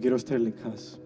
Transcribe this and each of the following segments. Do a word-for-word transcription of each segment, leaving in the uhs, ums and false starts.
κύριος Τρελικάς.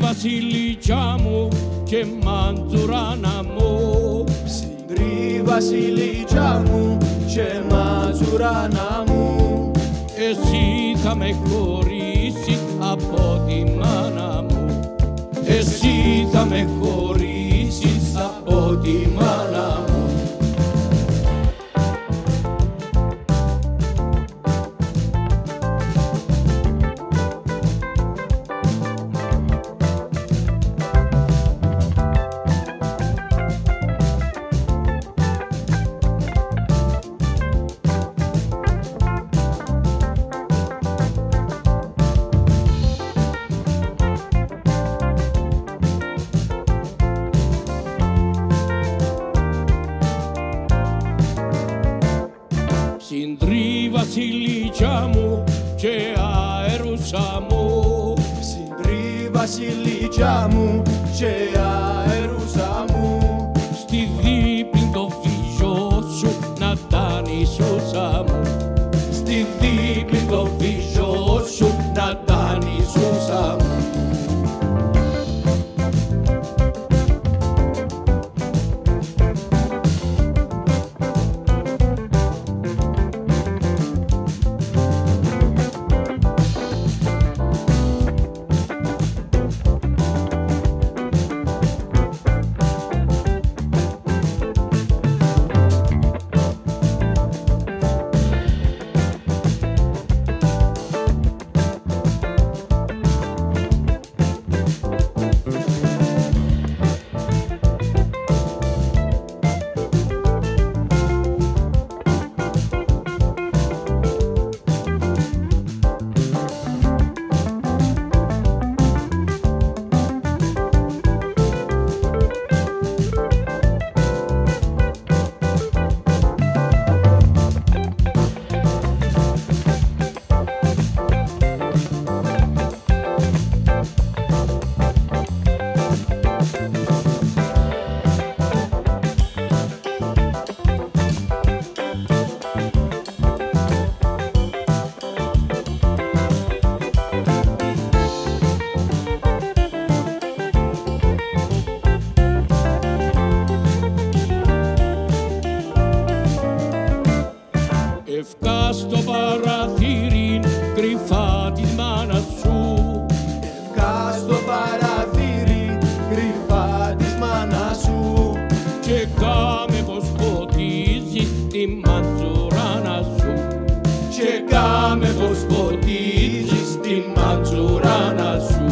Βασιλίτσα μου και μαντζουράνα μου, συντρί βασιλίτσα μου και μαντζουράνα μου, εσύ θα με χωρίσει από τη μάνα μου, εσύ θα με χωρίσεις από τη μάνα μου. Συντρί βασιλίτσα μου και αερούσα μου, συντρί βασιλίτσα μου και αερούσα μου, στη δίπλη το φυζό σου να τα νησούσα μου, στη δίπλη το φυζό σου να τα νησούσα μου. Ευκά στο παραθύρι κρυφά της μάνας σου, ευκά στο παραθύρι κρυφά της μάνας σου, και κάμε πως φωτίζει τη μαντζουράνα σου, και κάμε πως φωτίζεις τη μαντζουράνα σου.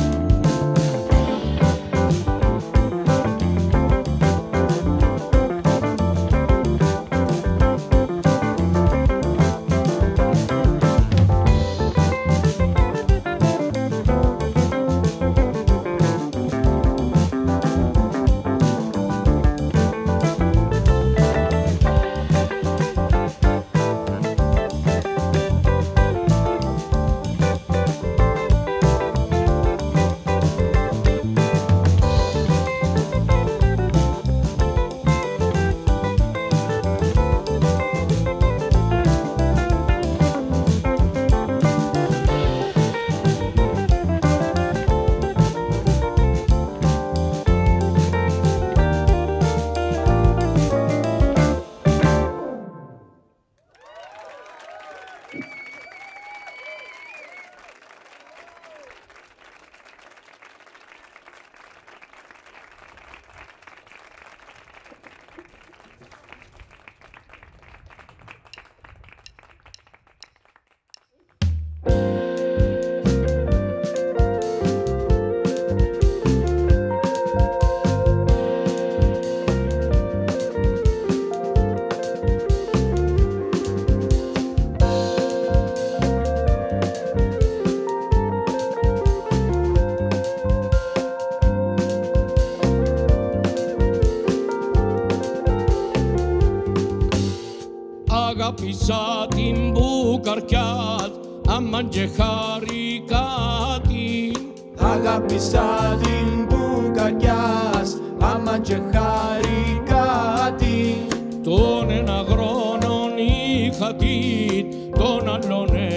agapisatin bukarkiat amanjeharikatin agapisatin bukarkias amanjeharikatin tonen agronon ihatit tonalone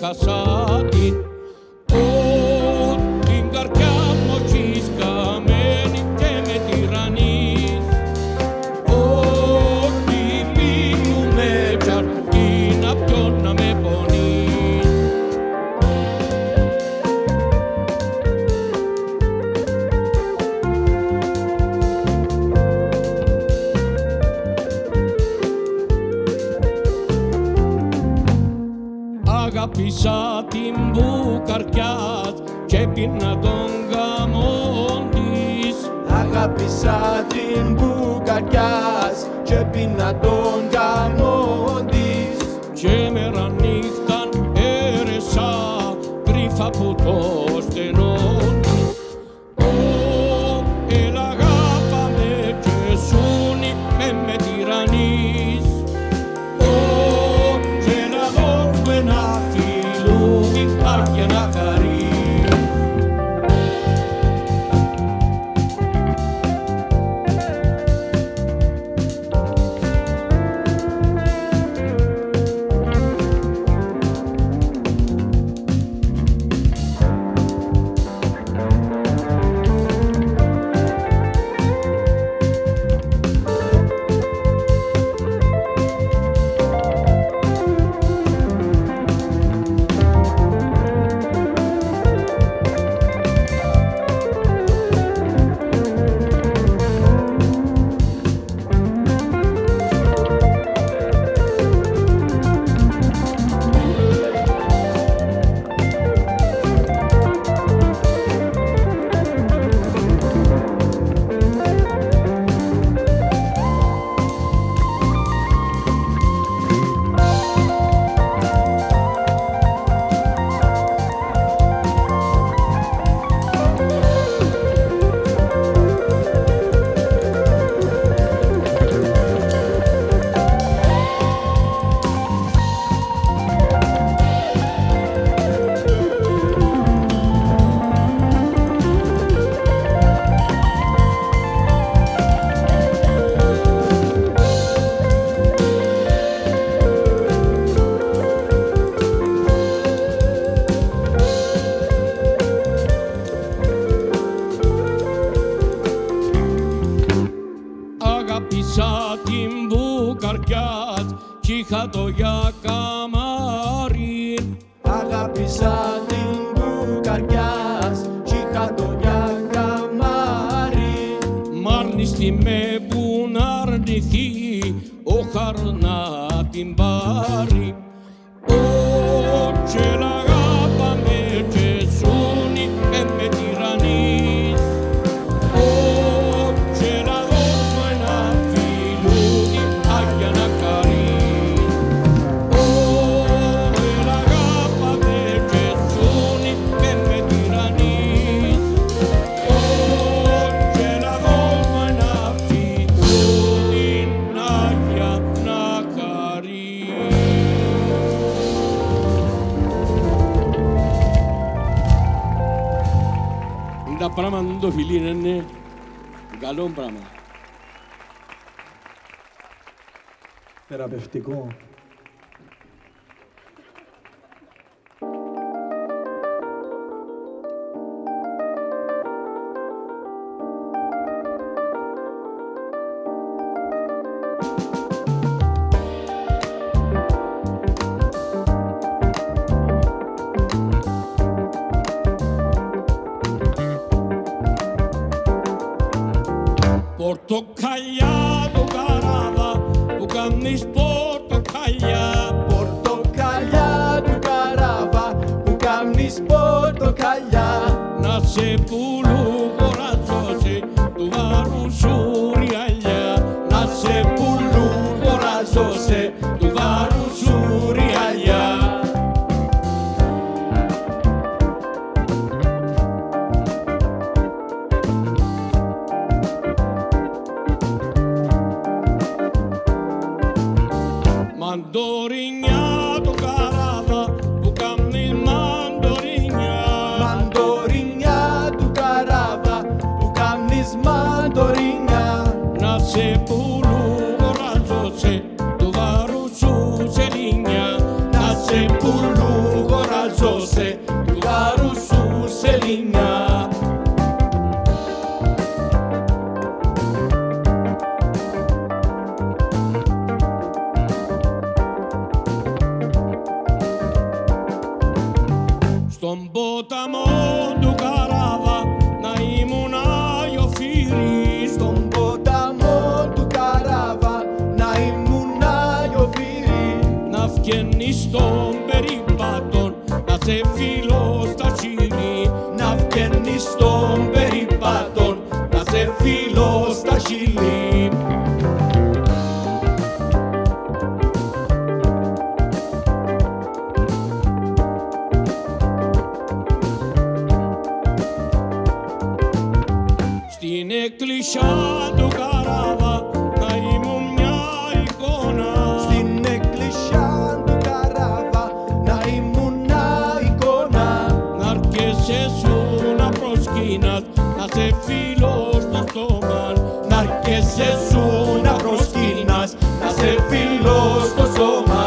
kasatin o din karkiat mochisca Agapisatin bukarkiat, chepin na donga mondis. Agapisatin bukarkiat, chepin na donga mondis. Chemera nihtan eresa, grifa putos de notis. Oh, el agapa me chesuni, me me tiranis. Agapisatin bukarkiat, chihatoya kamarin. Agapisatin bukarkiat, chihatoya kamarin. Marnisti me bunarnithi, oharnatin bari. O chelagapa me chesuni, me tirani. Da πράγμα δεν το φιλήν είναι καλό πράγμα. Θεραπευτικό. Portokalia tou Karava, tu κάνεις πορτοκαλιά. Portokalia tou Karava, tu κάνεις πορτοκαλιά. Να σε πουλού κοραζώσει του βάρου σου ριαλιά. Να σε πουλού κοραζώσει του βάρου σου ριαλιά. Mandorinha tou Karava, o caminho mandorinha. Mandorinha tou Karava, o caminho mandorinha. Nasce pulo coração se do varuçu selinha. Nasce pulo coração se do varuçu selinha. Στον ποταμό του Καράβα να ήμουν αγιοφύρι. Στον ποταμό του Καράβα να ήμουν αγιοφύρι. Να φκαινείς των περιπάτων να σε φιλώ στα χείλη. Να φκαινείς των περιπάτων να σε φιλώ στα χείλη. Στην εκκλησιά του Καράβα να ήμουν μια εικόνα. Στην εκκλησιά του Καράβα να ήμουν μια εικόνα. Να αρκέσαι σου να προσκύνας να σε φιλώ στο στόμα. Να αρκέσαι σου να προσκύνας να σε φιλώ στο στόμα.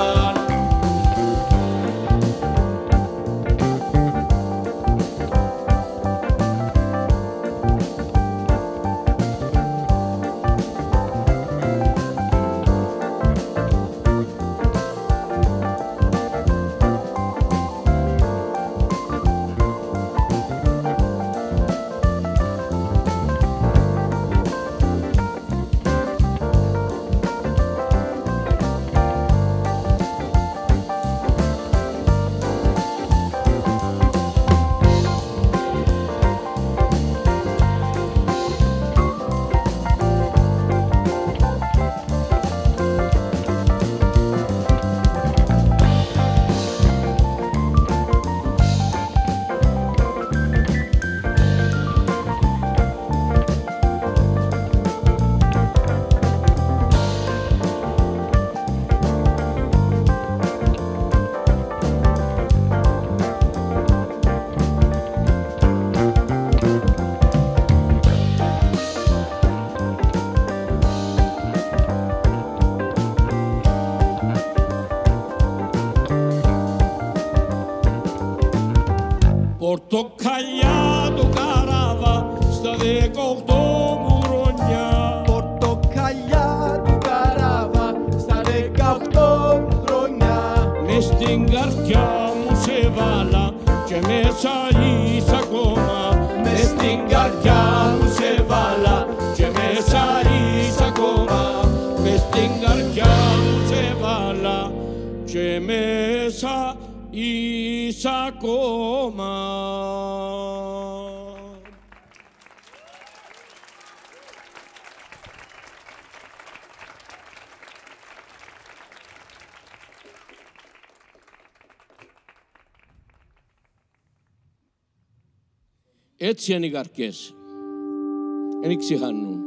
Portokalia tou Karava, στα δεκαοκτώ μου χρόνια. Portokalia tou Karava, στα δεκαοκτώ μου χρόνια. Μες στην καρδιά μου σε βάλα και μέσα είσαι ακόμα. Μες στην καρδιά μου σε βάλα και μέσα είσαι ακόμα. Μες στην καρδιά μου σε βάλα και μέσα είσαι ακόμα. Έτσι είναι οι καρκές. Δεν ξεχάνουν.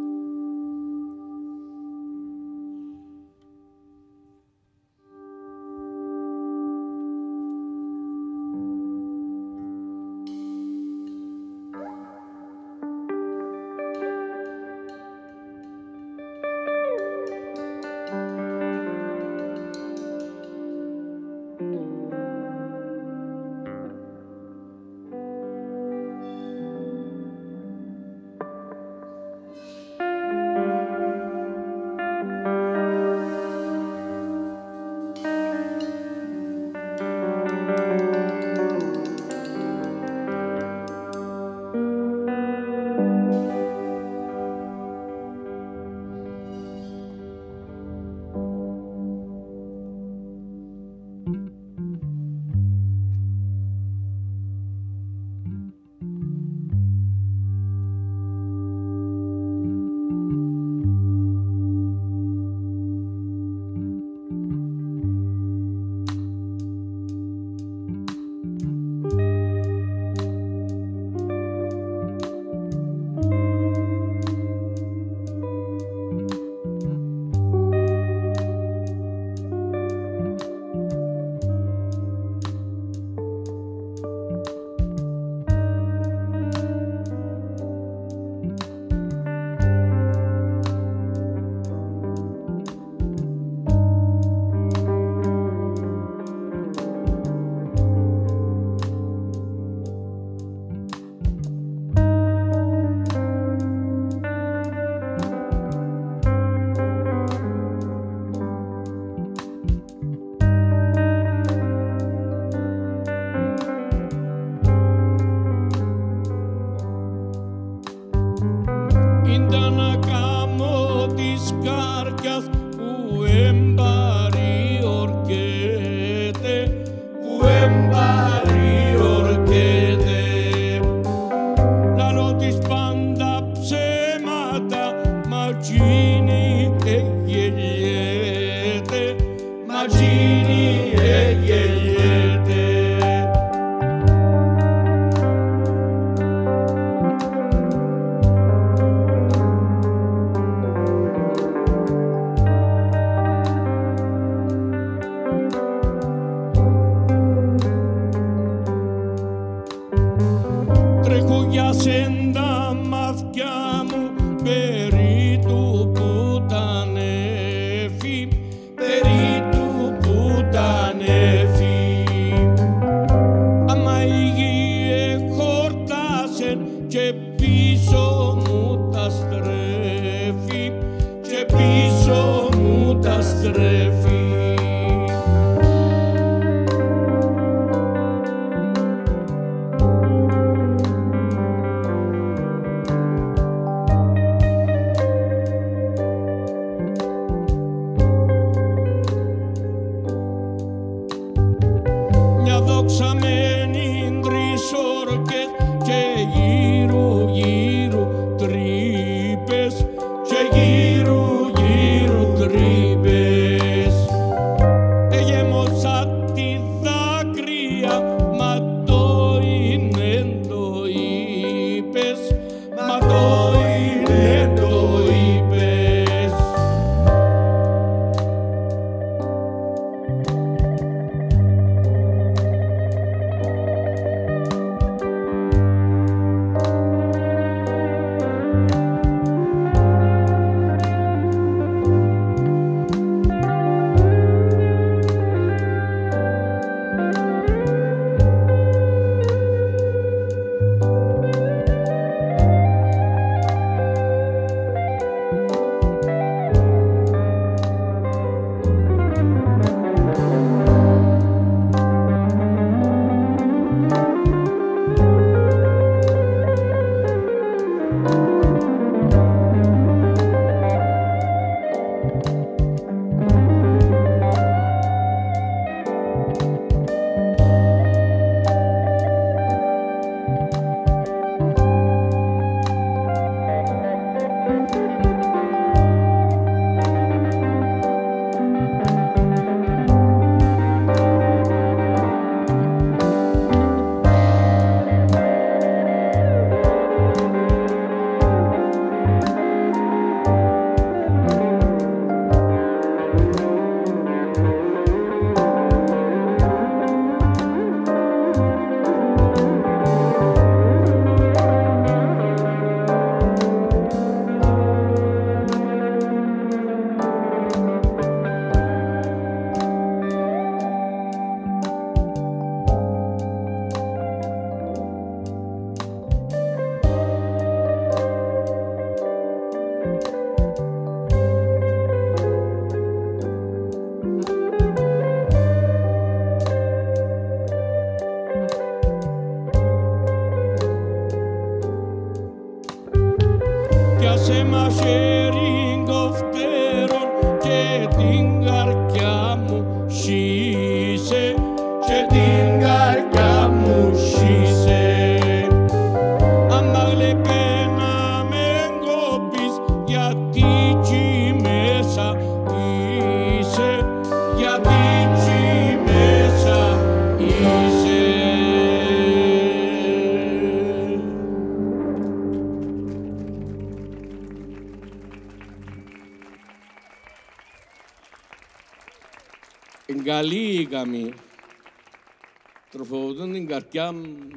Τροφοδοτούν την καρδιά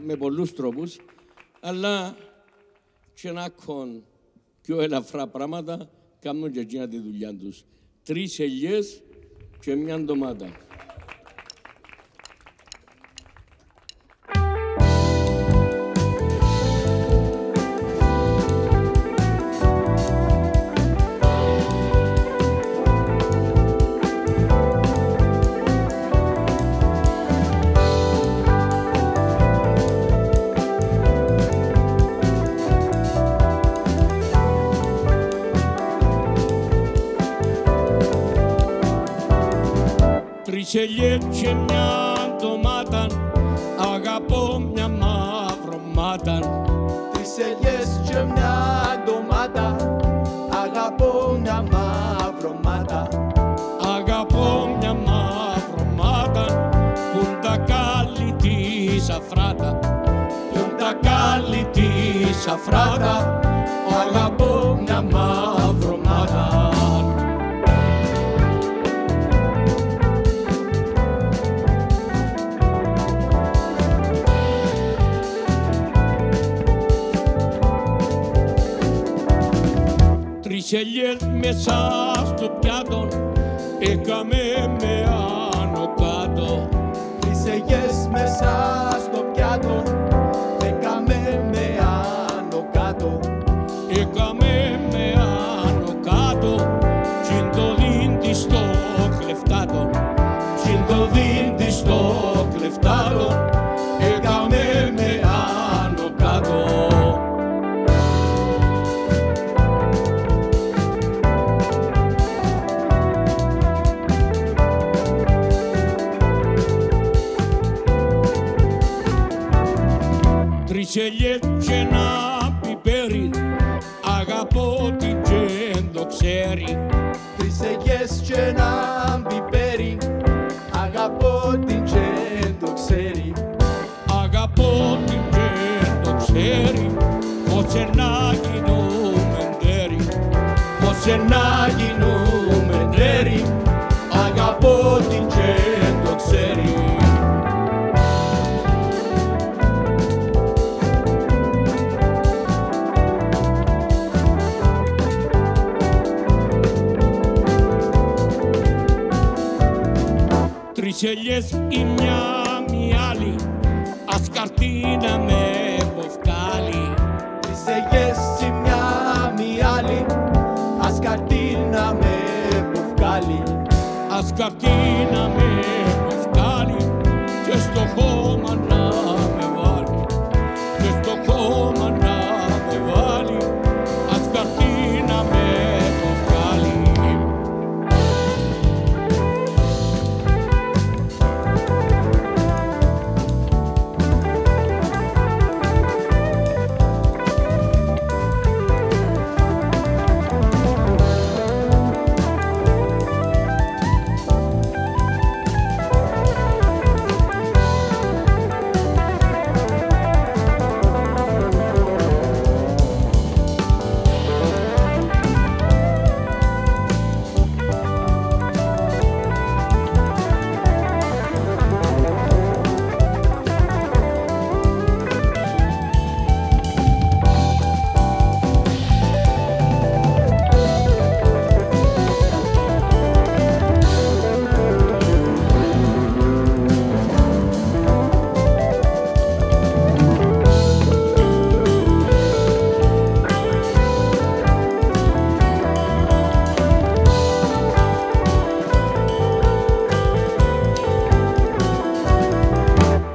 με πολλούς τρόπους, αλλά και να έχουν πιο ελαφρά πράγματα, κάνουν και εκείνα τη δουλειά τους. Τρεις ελιές και μια ντομάτα. Μαύρισε λιέξε μια ντομάταν, αγαπώ μια μαύρο μάταν. Τρίσε λιέξε μια ντομάτα, αγαπώ μια μαύρο μάτα. Αγαπώ μια μαύρο μάτα, πορτοκάλι της Αφράτα. Πορτοκάλι της Αφράτα, αγαπώ μια μαύρο μάτα. Τρίσε ελιές μέσα στο πιάτο, έκαμε με άνω κάτω. Τρίσε ελιές μέσα στο πιάτο, έκαμε με άνω κάτω. Έκαμε με άνω κάτω, κι το δίντη στο κλεφτάτο. Κι το δίντη στο κλεφτάτο, έκαμε με άνω κάτω. Τρίσε ελιές και ένα πιπέρι, αγαπώ τι δεν το ξέρει. Τρίσε ελιές και ένα πιπέρι, αγαπώ τι δεν το ξέρει. Αγαπώ τι δεν το ξέρει, πως να γίνουμε τέρι. Πως να γίνουμε τέρι, αγαπώ τι δεν το ξέρει. Τρίσε ελιές η μια μυαλή, ας καρτίνα με βοφκάλι. Τρίσε ελιές η μια μυαλή, ας καρτίνα με βοφκάλι. Ας καρτίνα με βοφκάλι, και στο χώμα να με βάλει. Και στο χώμα να με βάλει, ας καρτίνα με βοφκάλι.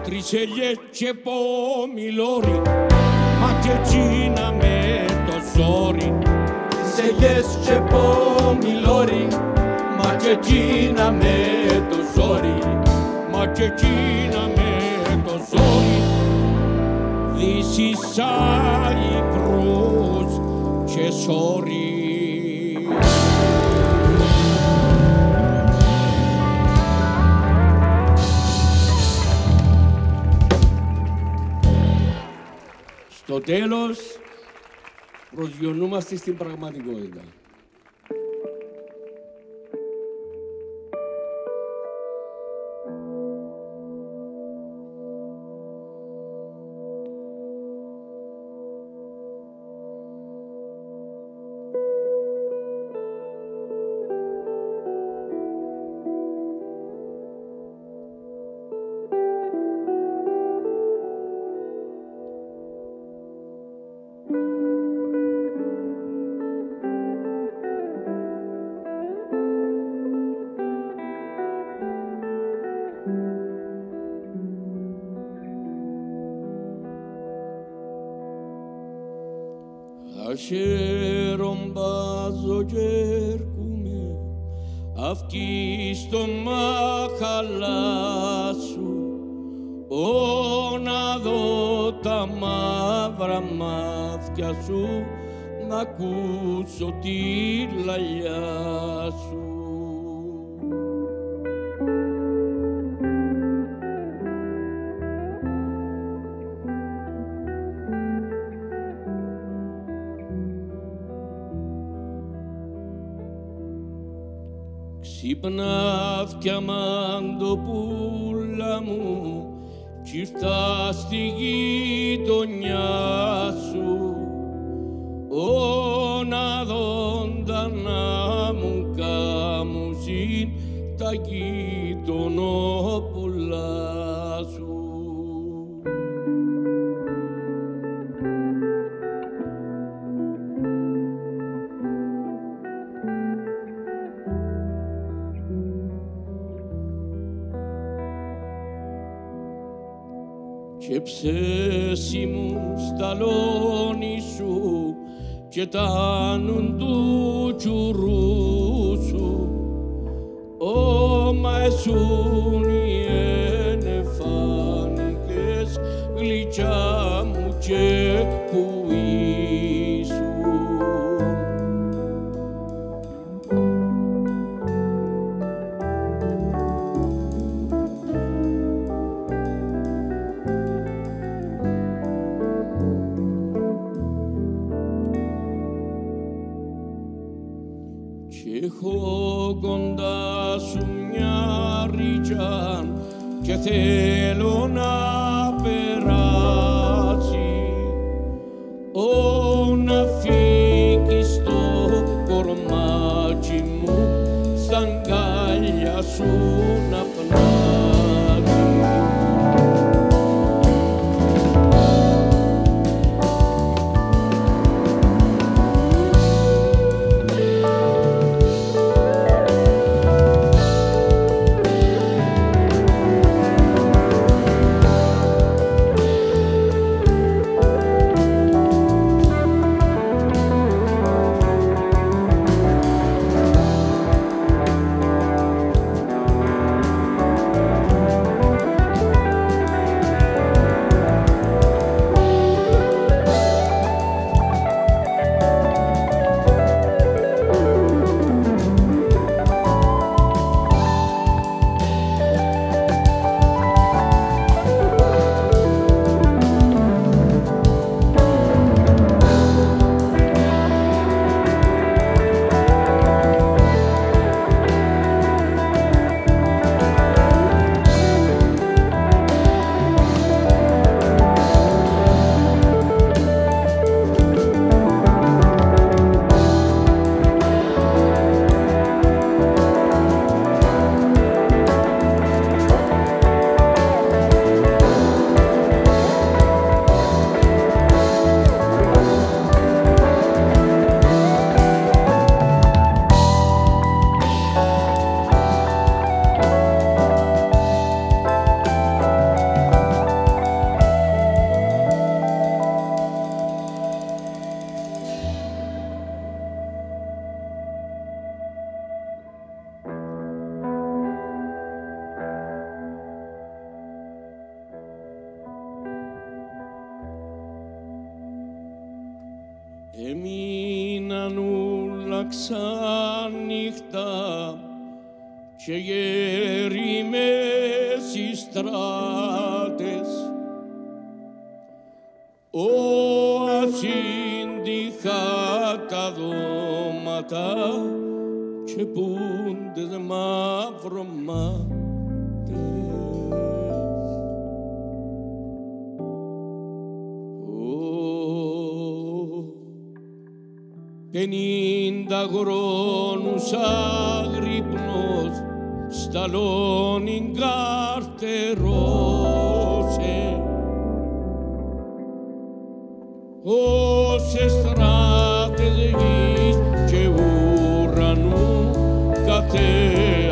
Τρίσε ελιές και πομιλόρι, μα και εκείνα με το ζόρι. Τρίσε ελιές και πομιλόρι, μα και εκείνα με το ζόρι. Μα και εκείνα με το ζόρι. This is Cyprus και sorry. Στο τέλος, προσγειωνόμαστε στην πραγματικότητα. Așerom bazogercume, αυγή στο μάχαλά σου, ω να δω τα μαύρα μάτια σου, να ακούσω τη λαλιά σου. Ξυπνάφτει αμαντοπούλα μου κι ήρθα στη γειτονιά σου, ω να δόντα να μου κάμουσιν τα γειτονόπουλά σου. Και ψέσι μου στα λόνι σου και τα άνουν του τσουρού σου, ω μα εσούν οι ενεφάνικες γλυκιά μου και πουή σου. Έχω κοντά σου μια ριτζάν και θέλω να περάσει, ω να φύγει στο κορμάκι μου σαν κάλια σου να πνάσει. Έμειναν ούλα ξανύχτα και γέριμες οι στράτες, ω ασύντυχα τα δώματα και πούντες μαυρομάτες. Πενήντα χρόνους άγρυπνος στα λόνιν καρτερώσε, όσες στράτες γης και ουρανού καθέ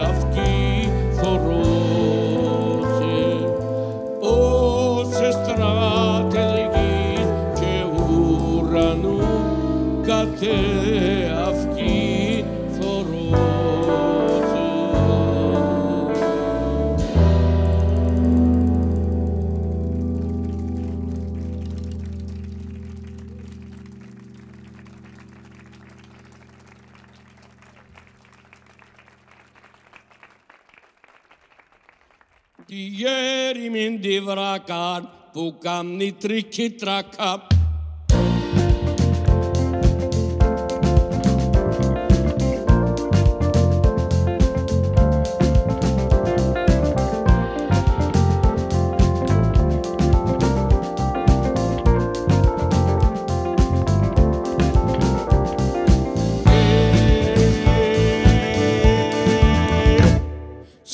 αυγή θωρώσε, όσες στράτες γης και ουρανού καθέ αυγή θωρώσει. Ieri min di Vraka, pukam ni triki traka.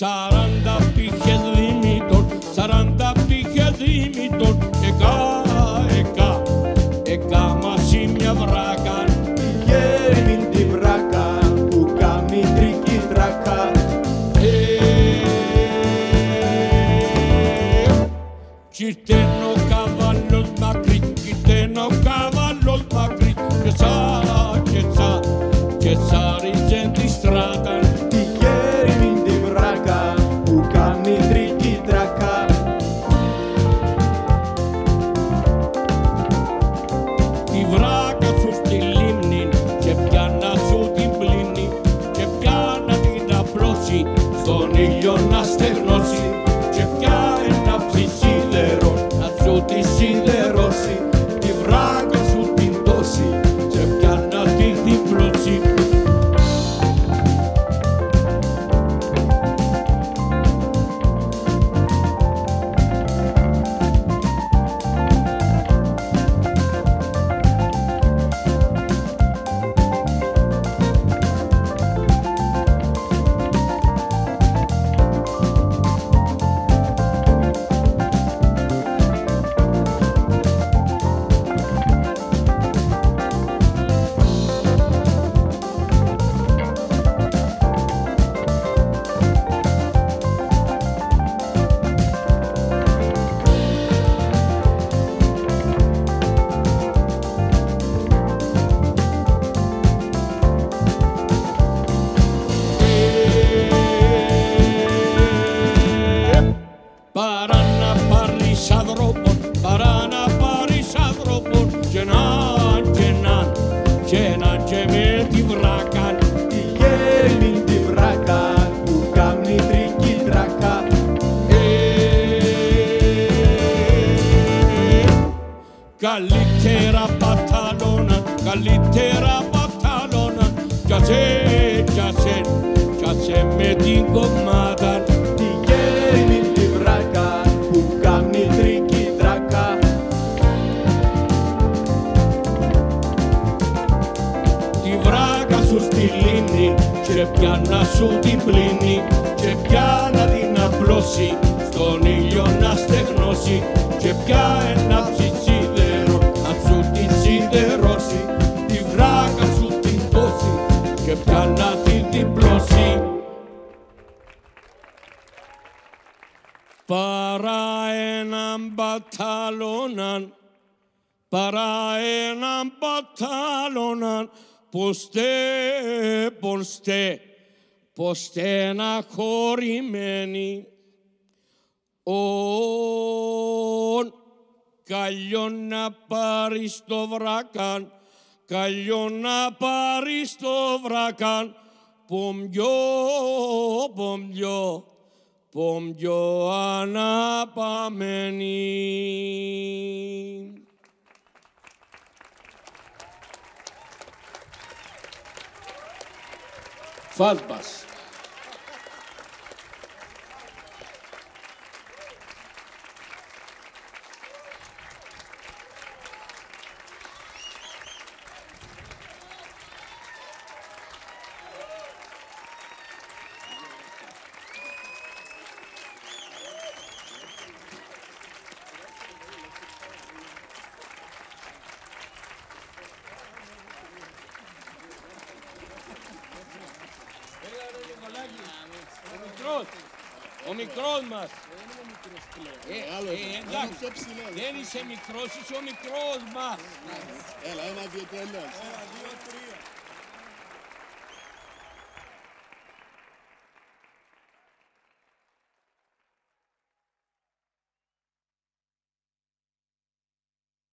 Σαράντα πύχες λίμιτον, σαράντα πύχες λίμιτον, εκα, εκα, εκα μαζί μια βράκα. Πηγαίνει μην τη βράκα που κάνει τρική τράκα. Κιτένο καβάλος μακρύ, κιτένο καβάλος μακρύ, και σα, και σα, και σάριζεν τη στράτα. Στον ήλιο να στεγνώσει και πια ένα ψησίδερο να σου τη σιδερώσει, τη βράκα σου την δώσει και πια να τη διπλώσει. Παρά να πάρεις ανθρώπων, παρά να πάρεις ανθρώπων, και να, και να, και να και με τη βράκα. Πηγαίνει τη βράκα που κάνει τρική τράκα. Καλύτερα παταλώνα, καλύτερα παταλώνα, κι άσε, κι άσε, κι άσε με την κομμάτα. Και πια να σου την πλύνει, και πια να την απλώσει, στον ήλιο να στεγνώσει, και πια ένα ψησίδερο να σου τη σιδερώσει, τη βράκα σου την δώσει, και πια να την διπλώσει. Παρά έναν μπαταλώναν, παρά έναν μπαταλώναν, Ποστε, ποστε, ποστε να χωρημένει ον, καλό να πάρεις το βρακάν, καλό να πάρεις το βρακάν, πομπιό, πομπιό, πομπιό αναπαμένη. Fazbas. Ο μικρός μας. Δεν είσαι μικρός, είσαι ο μικρός μας. Έλα, ένα, δύο, τρία. Ένα, δύο, τρία.